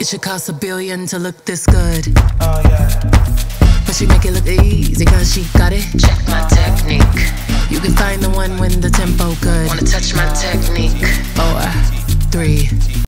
It should cost $1 billion to look this good. Oh yeah. But she make it look easy cause she got it. Check my technique. You can find the one when the tempo good. Wanna touch my technique.